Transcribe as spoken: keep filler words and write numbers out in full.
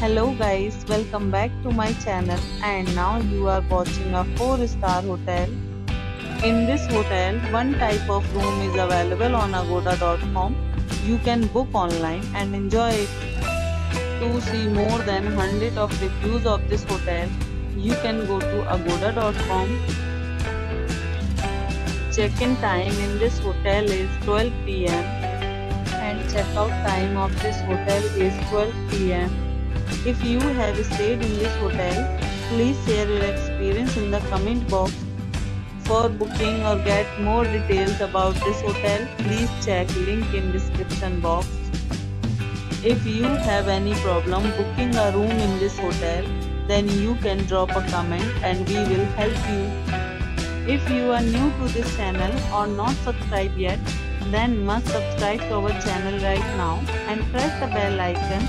Hello guys, welcome back to my channel, and now you are watching a four star hotel. In this hotel, one type of room is available on agoda dot com. You can book online and enjoy it. To see more than one hundred of reviews of this hotel, you can go to agoda dot com. Check-in time in this hotel is twelve p m and check-out time of this hotel is twelve p m If you have stayed in this hotel, please share your experience in the comment box. For booking or get more details about this hotel, please check link in description box. If you have any problem booking a room in this hotel, then you can drop a comment and we will help you. If you are new to this channel or not subscribed yet, then must subscribe to our channel right now and press the bell icon,